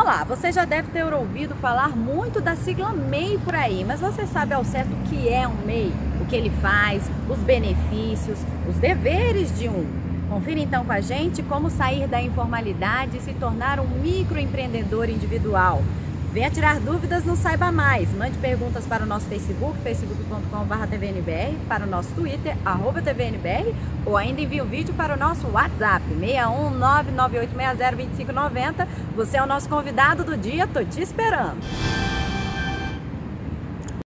Olá, você já deve ter ouvido falar muito da sigla MEI por aí, mas você sabe ao certo o que é um MEI? O que ele faz, os benefícios, os deveres de um? Confira então com a gente como sair da informalidade e se tornar um microempreendedor individual. Venha tirar dúvidas no Saiba Mais, mande perguntas para o nosso Facebook, facebook.com/tvnbr, para o nosso Twitter, @tvnbr, ou ainda envie um vídeo para o nosso WhatsApp, 61998602590. Você é o nosso convidado do dia, tô te esperando!